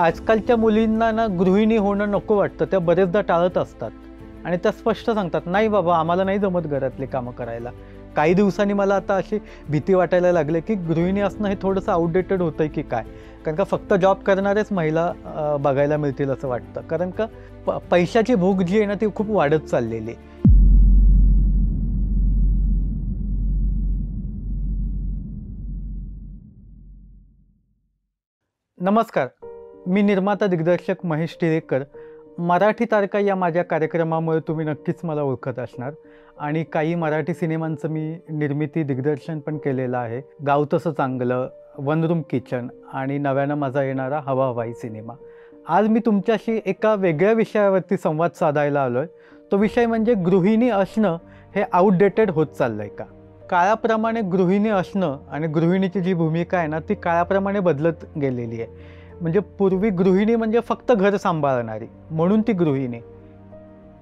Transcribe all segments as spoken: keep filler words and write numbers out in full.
आजकालच्या मुलींना ना गृहिणी होणं नको वाटतं, त्या बरेचदा टाळत असतात आणि त्या स्पष्ट सांगतात, नाही बाबा आम्हाला नाही जमत घरातले कामं करायला। काही दिवसांनी मला आता अशी भीती वाटायला लागले की गृहिणी असणं हे थोडंसं आउटडेटेड होतंय की काय, कारण का फक्त जॉब करणारेच महिला बघायला मिळतील असं वाटतं, कारण का प पैशाची भूक जी आहे ना ती खूप वाढत चाललेली। नमस्कार, मी निर्माता दिग्दर्शक महेश टिळेकर। मराठी तारका या माझ्या कार्यक्रमामुळे तुम्ही नक्कीच मला ओळखत असणार आणि काही मराठी सिनेमांचं मी निर्मिती दिग्दर्शन पण केलेलं आहे। गाव तसं चांगलं, वन रूम किचन आणि नव्यानं माझा येणारा हवा हवाई सिनेमा। आज मी तुमच्याशी एका वेगळ्या विषयावरती संवाद साधायला आलो आहे। तो विषय म्हणजे गृहिणी असणं हे आउटडेटेड होत चाललं आहे का, काळाप्रमाणे गृहिणी असणं आणि गृहिणीची जी भूमिका आहे ना ती काळाप्रमाणे बदलत गेलेली आहे। म्हणजे पूर्वी गृहिणी म्हणजे फक्त घर सांभाळणारी म्हणून ती गृहिणी,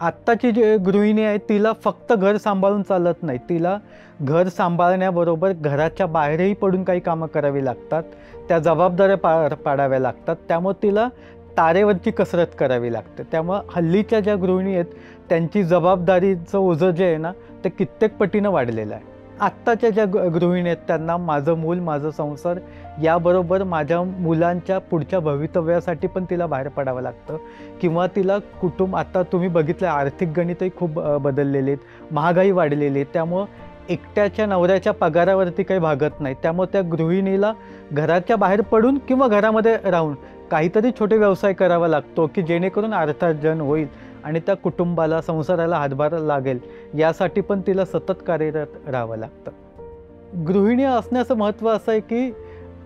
आत्ताची जी गृहिणी आहे तिला फक्त घर सांभाळून चालत नाही, तिला घर सांभाळण्याबरोबर घराच्या बाहेरही पडून काही कामं करावी लागतात, त्या जबाबदाऱ्या पार पाडाव्या लागतात, त्यामुळे तिला तारेवरची कसरत करावी लागते। त्यामुळे हल्लीच्या ज्या गृहिणी आहेत त्यांची जबाबदारीचं ओझं जे आहे ना ते कित्येक पटीनं वाढलेलं आहे। आत्ताच्या ज्या गृहिणी आहेत त्यांना माझं मूल, माझं संसार याबरोबर माझ्या मुलांच्या पुढच्या भवितव्यासाठी पण तिला बाहेर पडावं लागतं, किंवा तिला कुटुंब, आता तुम्ही बघितलं आर्थिक गणितही खूप बदललेले आहेत, महागाई वाढलेली आहे, त्यामुळं एकट्याच्या नवऱ्याच्या पगारावरती काही भागत नाही, त्यामुळे त्या गृहिणीला घराच्या बाहेर पडून किंवा घरामध्ये राहून काहीतरी छोटे व्यवसाय करावा लागतो की जेणेकरून अर्थार्जन होईल आणि त्या कुटुंबाला, संसाराला हातभार लागेल, यासाठी पण तिला सतत कार्यरत राहावं लागतं। गृहिणी असण्याचं महत्त्व असं आहे की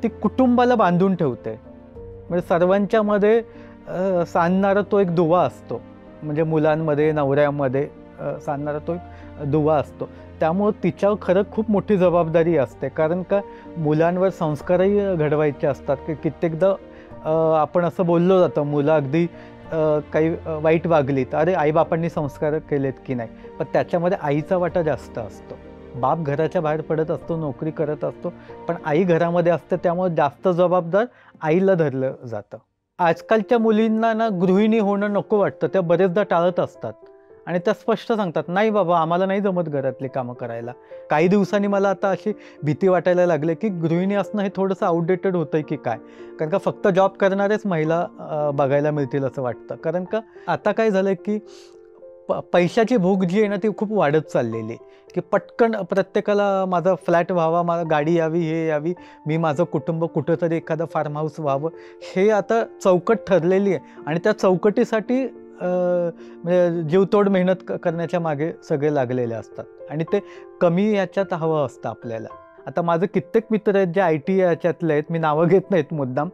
ती कुटुंबाला बांधून ठेवते, म्हणजे सर्वांच्यामध्ये सांधणारा तो एक दुवा असतो, म्हणजे मुलांमध्ये, नवऱ्यामध्ये सांधणारा तो एक दुवा असतो, त्यामुळे तिच्यावर खरं खूप मोठी जबाबदारी असते, कारण का मुलांवर संस्कारही घडवायचे असतात। की कित्येकदा आपण असं बोललो जातं, मुलं अगदी काही वाईट वागलीत, अरे आईबापांनी संस्कार केलेत की नाही, पण त्याच्यामध्ये आईचा वाटा जास्त असतो। बाप घराच्या बाहेर पडत असतो, नोकरी करत असतो, पण आई घरामध्ये असते, त्यामुळे जास्त जबाबदार आईला धरलं जातं। आजकालच्या मुलींना ना गृहिणी होणं नको वाटतं, त्या बरेचदा टाळत असतात आणि त्या स्पष्ट सांगतात, नाही बाबा आम्हाला नाही जमत घरातले कामं करायला। काही दिवसांनी मला आता अशी भीती वाटायला लागले की गृहिणी असणं हे थोडंसं आउटडेटेड होतं आहे की काय, कारण का फक्त जॉब करणारेच महिला बघायला मिळतील असं वाटतं, कारण का आता काय झालं की प पैशाची भूक जी आहे ना ती खूप वाढत चाललेली, की पटकन प्रत्येकाला माझा फ्लॅट व्हावा, मला गाडी यावी, हे यावी, मी माझं कुटुंब कुठंतरी एखादं फार्म हाऊस व्हावं, हे आता चौकट ठरलेली आहे आणि त्या चौकटीसाठी म्हणजे जीवतोड मेहनत क करण्याच्या मागे सगळे लागलेले असतात आणि ते कमी याच्यात हवं असतं आपल्याला। आता माझं कित्येक मित्र आहेत जे आय टी याच्यातले आहेत, मी नावं घेत नाहीत मुद्दाम,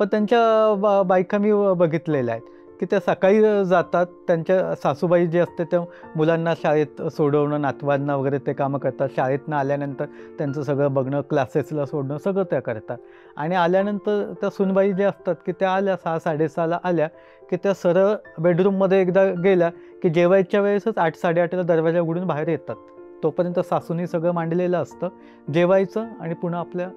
पण त्यांच्या बा बायका मी बघितलेल्या आहेत की त्या सकाळी जातात, त्यांच्या सासूबाई जे असते त्या मुलांना शाळेत सोडवणं, नातवांना वगैरे ते कामं करतात, शाळेतनं आल्यानंतर त्यांचं सगळं बघणं, क्लासेसला सोडणं, सगळं त्या करतात आणि आल्यानंतर त्या सुनबाई जे असतात की त्या आल्या सहा साडेसहाला आल्या की त्या सरळ बेडरूममध्ये एकदा गेल्या की जेवायच्या वेळेसच आठ साडेआठला दरवाजा उघडून बाहेर येतात, तोपर्यंत सासूनी सगळं मांडलेलं असतं, जेवायचं आणि पुन्हा आपल्या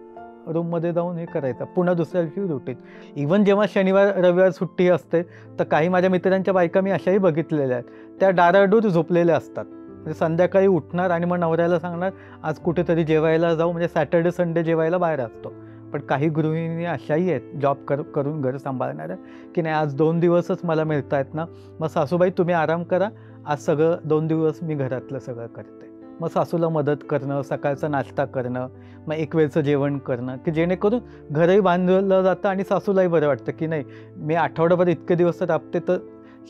रूममध्ये जाऊन हे करायचं, पुन्हा दुसऱ्या दिवशी रुटीन। इव्हन जेव्हा शनिवार रविवार सुट्टी असते तर काही माझ्या मित्रांच्या बायका मी अशाही बघितलेल्या आहेत, त्या डाराडूर झोपलेल्या असतात, म्हणजे संध्याकाळी उठणार आणि मग नवऱ्याला सांगणार आज कुठेतरी जेवायला जाऊ, म्हणजे सॅटर्डे संडे जेवायला बाहेर असतो। पण काही गृहिणी अशाही आहेत जॉब कर करून घर सांभाळणाऱ्या की नाही आज दोन दिवसच मला मिळत आहेत ना, मग सासूबाई तुम्ही आराम करा, आज सगळं दोन दिवस मी घरातलं सगळं करते, मग सासूला मदत करणं, सकाळचा नाश्ता करणं, मग एक वेळचं जेवण करणं, की जेणेकरून घरही बांधलं जातं आणि सासूलाही बरं वाटतं की नाही मी आठवड्याभर इतके दिवस राबते तर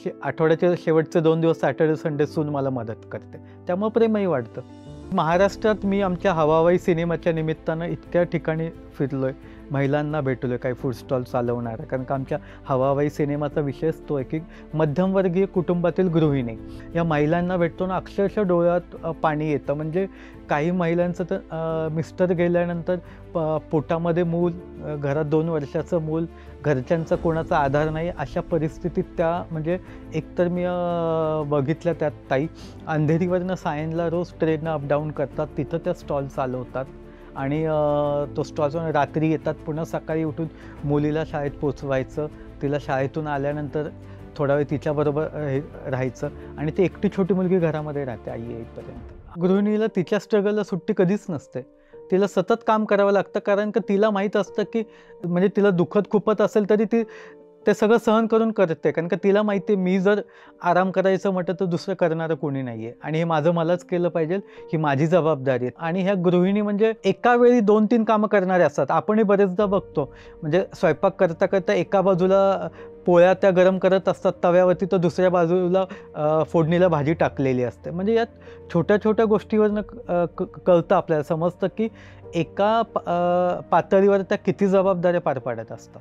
शे आठवड्याचे शेवटचे दोन दिवस सॅटर्डे संडे सून मला मदत करते, त्यामुळे प्रेमही वाढतं। महाराष्ट्रात मी आमच्या हवा हवाई सिनेमाच्या निमित्तानं इतक्या ठिकाणी फिरलो आहे, महिलांना भेटलो आहे, काही फूड स्टॉल चालवणार, कारण का आमच्या हवा हवाई सिनेमाचा विषयच तो आहे की मध्यमवर्गीय कुटुंबातील गृहिणी, या महिलांना भेटतो ना अक्षरशः डोळ्यात पाणी येतं। म्हणजे काही महिलांचं तर मिस्टर गेल्यानंतर प पोटामध्ये मूल, घरात दोन वर्षाचं मूल, घरच्यांचा कोणाचा आधार नाही, अशा परिस्थितीत त्या म्हणजे एकतर मी बघितल्या त्यात ताई अंधेरीवरनं सायनला रोज ट्रेननं अपडाऊन करतात, तिथं त्या स्टॉल चालवतात आणि तो स्टॉल रात्री येतात, पुन्हा सकाळी उठून मुलीला शाळेत पोचवायचं, तिला शाळेतून आल्यानंतर थोडा वेळ तिच्याबरोबर राहायचं आणि ती एकटी छोटी मुलगी घरामध्ये राहते आई येईपर्यंत। गृहिणीला तिच्या स्ट्रगलला सुट्टी कधीच नसते, तिला सतत काम करावं लागतं कारण की तिला माहीत असतं की म्हणजे तिला दुखत खुपत असेल तरी ती ते सगळं सहन करून करते कारण की तिला माहिती आहे मी जर आराम करायचं म्हटलं तर दुसरं करणारं कोणी नाही आहे आणि हे माझं मलाच केलं पाहिजे, ही माझी जबाबदारी आहे। आणि ह्या गृहिणी म्हणजे एका वेळी दोन तीन कामं करणारे असतात, आपणही बरेचदा बघतो म्हणजे स्वयंपाक करता करता एका बाजूला पोळ्या त्या गरम करत असतात तव्यावरती तर दुसऱ्या बाजूला फोडणीला भाजी टाकलेली असते। म्हणजे यात छोट्या छोट्या गोष्टीवरनं कळतं आपल्याला समजतं की एका पातळीवर त्या किती जबाबदाऱ्या पार पाडत असतात,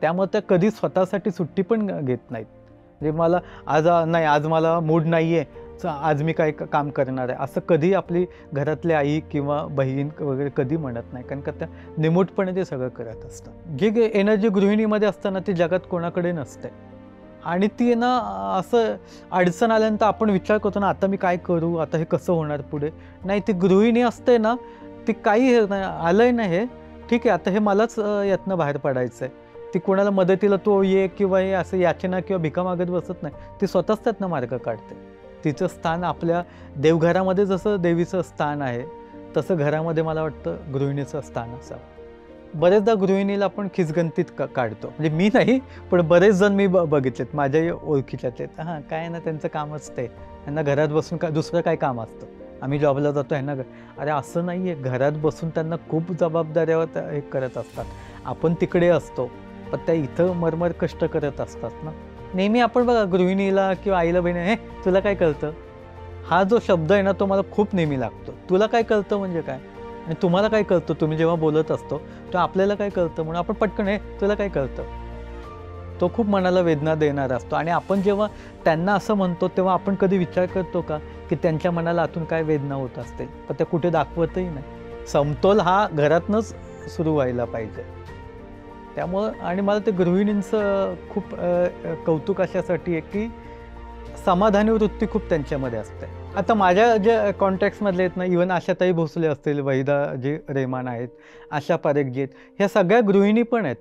त्यामुळे त्या कधी स्वतःसाठी सुट्टी पण घेत नाहीत। म्हणजे मला आज नाही आज मला मूड नाही आहे आज मी काय काम करणार आहे असं कधी आपली घरातली आई किंवा बहीण वगैरे कधी म्हणत नाही कारण का त्या निमूटपणे ते सगळं करत असतात। जी एनर्जी गृहिणीमध्ये असताना ती जगात कोणाकडे नसते आणि ती ना असं अडचण आल्यानंतर आपण विचार करतो ना आता मी काय करू, आता हे कसं होणार पुढे, नाही ती गृहिणी असते ना ती काही आलंय ना हे ठीक आहे आता हे मलाच यातनं बाहेर पडायचं आहे, ती कोणाला मदतीला तो ये किंवा हे असं याचना किंवा भिका मागत बसत नाही, ती स्वतःच त्यातनं मार्ग काढते। तिचं स्थान आपल्या देवघरामध्ये जसं देवीचं स्थान आहे तसं घरामध्ये मला वाटतं गृहिणीचं स्थान असावं। बरेचदा गृहिणीला आपण खिसगणतीत का काढतो म्हणजे मी नाही पण बरेच जण मी ब बघितलेत माझ्या ओळखीच्यातले, हां काय ना त्यांचं कामच ते, त्यांना घरात बसून का दुसरं काय काम असतं, आम्ही जॉबला जातो ह्यांना, अरे असं नाही आहे घरात बसून त्यांना खूप जबाबदाऱ्या हे करत असतात, आपण तिकडे असतो पण त्या इथं मरमर कष्ट करत असतात ना। नेहमी आपण बघा गृहिणीला किंवा आईला बहिणी हे तुला काय कळतं हा जो शब्द आहे ना तो मला खूप नेहमी लागतो, तुला काय कळतं म्हणजे काय आणि तुम्हाला काय कळतं तुम्ही जेव्हा बोलत असतो तेव्हा आपल्याला काय कळतं म्हणून आपण पटकन हे तुला काय कळतं, तो खूप मनाला वेदना देणारा असतो। आणि आपण जेव्हा त्यांना असं म्हणतो तेव्हा आपण कधी विचार करतो का की त्यांच्या मनाला आतून काय वेदना होत असते, पण त्या कुठे दाखवतही नाही। समतोल हा घरातूनच सुरू व्हायला पाहिजे त्यामुळं। आणि मला ते गृहिणींचं खूप कौतुक अशासाठी आहे की समाधानी वृत्ती खूप त्यांच्यामध्ये असते। आता माझ्या ज्या कॉन्टॅक्ट्समधले आहेत ना इव्हन आशाताई भोसले असतील, वहिदा जी रहमान आहेत, आशा पारेख जी आहेत, ह्या सगळ्या गृहिणी पण आहेत।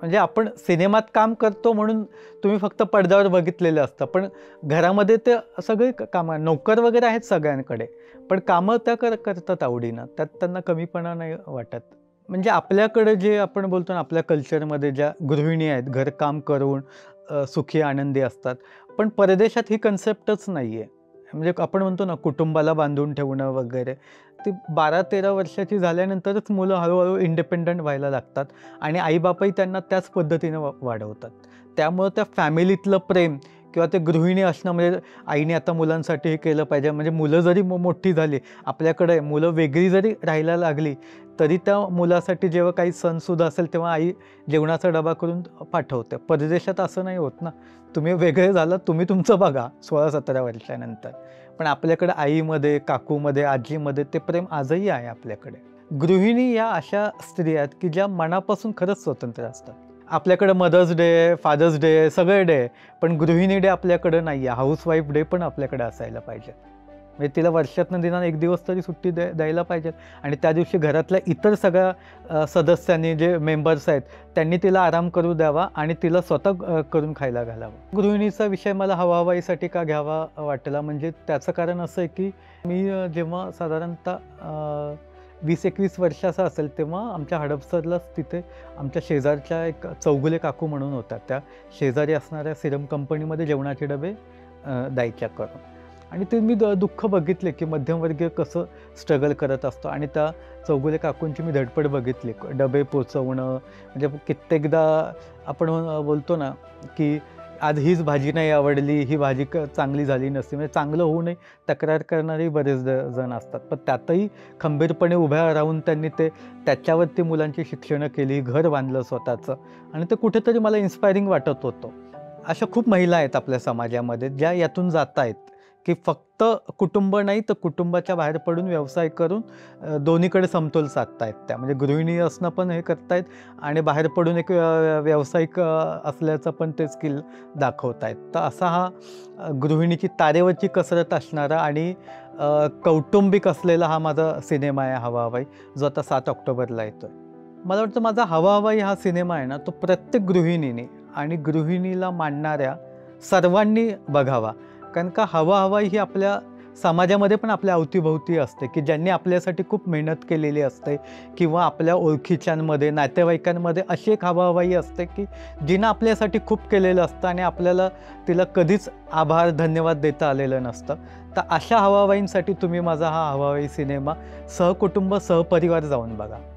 म्हणजे आपण सिनेमात काम करतो म्हणून तुम्ही फक्त पडद्यावर बघितलेलं असतं पण घरामध्ये ते सगळे कामं नोकर वगैरे आहेत सगळ्यांकडे पण कामं त्या कर करतात आवडीनं, त्यात त्यांना कमीपणा नाही वाटत। म्हणजे आपल्याकडे जे आपण बोलतो ना आपल्या कल्चरमध्ये ज्या गृहिणी आहेत घरकाम करून सुखी आनंदी असतात, पण परदेशात ही कन्सेप्टच नाही आहे। म्हणजे आपण म्हणतो ना कुटुंबाला बांधून ठेवणं वगैरे, ती बारा तेरा वर्षाची झाल्यानंतरच मुलं हळूहळू इंडिपेंडंट व्हायला लागतात आणि आईबापही त्यांना त्याच पद्धतीने वा वाढवतात त्यामुळं त्या फॅमिलीतलं प्रेम किंवा ते गृहिणी असणं म्हणजे आईने आता मुलांसाठी हे केलं पाहिजे, म्हणजे मुलं जरी मोठी झाली आपल्याकडे मुलं वेगळी जरी राहायला लागली तरी त्या मुलासाठी जेव्हा काही सणसुद्धा असेल तेव्हा आई जेवणाचा डबा करून पाठवते। परदेशात असं नाही होत ना, तुम्ही वेगळे झाला तुम्ही तुमचं बघा सोळा सतरा वर्षानंतर, पण आपल्याकडे आईमध्ये काकूमध्ये आजीमध्ये ते प्रेम आजही आहे आपल्याकडे। गृहिणी या अशा स्त्री आहेत की ज्या मनापासून खरंच स्वतंत्र असतात। आपल्याकडे मदर्स डे फादर्स डे सगळे डे पण गृहिणी डे आपल्याकडे नाही आहे, हाऊसवाईफ डे पण आपल्याकडे असायला पाहिजे। म्हणजे तिला वर्षातनं दिनानं एक दिवस तरी सुट्टी द्या द्यायला पाहिजे आणि त्या दिवशी घरातल्या इतर सगळ्या सदस्यांनी जे मेंबर्स आहेत त्यांनी तिला आराम करू द्यावा आणि तिला स्वतः करून खायला घालावं। गृहिणीचा विषय मला हवा हवाईसाठी का घ्यावा वाटला म्हणजे त्याचं कारण असं आहे की मी जेव्हा साधारणतः वीस एकवीस वर्षाचा असेल तेव्हा आमच्या हडपसरलाच तिथे आमच्या शेजारच्या एक चौगुले काकू म्हणून होत्या, त्या शेजारी असणाऱ्या सिरम कंपनीमध्ये जेवणाचे डबे द्यायच्या करून, आणि ते मी द दुःख बघितले की मध्यमवर्गीय कसं स्ट्रगल करत असतो आणि त्या चौगुले काकूंची मी धडपड बघितली डबे पोचवणं। म्हणजे कित्येकदा आपण बोलतो ना की आज हीच भाजी नाही आवडली ही भाजी क चांगली झाली नसती, म्हणजे चांगलं होऊ नये तक्रार करणारे बरेच जण असतात पण त्यातही खंबीरपणे उभ्या राहून त्यांनी ते त्याच्यावरती मुलांची शिक्षणं केली, घर बांधलं स्वतःचं, आणि ते कुठेतरी मला इन्स्पायरिंग वाटत होतं। अशा खूप महिला आहेत आपल्या समाजामध्ये ज्या यातून जात आहेत की फक्त कुटुंब नाही तर कुटुंबाच्या बाहेर पडून व्यवसाय करून दोन्हीकडे समतोल साधतायत त्या, म्हणजे गृहिणी असणं पण हे करतायत आणि बाहेर पडून एक व्यावसायिक असल्याचं पण ते स्किल दाखवतायत। तर असा हा गृहिणीची तारेवरची कसरत असणारा आणि कौटुंबिक असलेला हा माझा सिनेमा आहे हवा हवाई, जो आता सात ऑक्टोबरला येतो। मला वाटतं माझा हवा हवाई हा सिनेमा आहे ना तो प्रत्येक गृहिणीने आणि गृहिणीला मानणाऱ्या सर्वांनी बघावा, कारण का हवा हवाई ही आपल्या समाजामध्ये पण आपल्या अवतीभोवती असते की ज्यांनी आपल्यासाठी खूप मेहनत केलेली असते किंवा आपल्या ओळखीच्यांमध्ये नातेवाईकांमध्ये अशी एक हवा हवाई असते की जिने आपल्यासाठी खूप केलेलं असतं आणि आपल्याला तिला कधीच आभार धन्यवाद देता आलेलं नसतं। तर अशा हवा हवाईंसाठी तुम्ही माझा हा हवा हवाई सिनेमा सहकुटुंब सहपरिवार जाऊन बघा।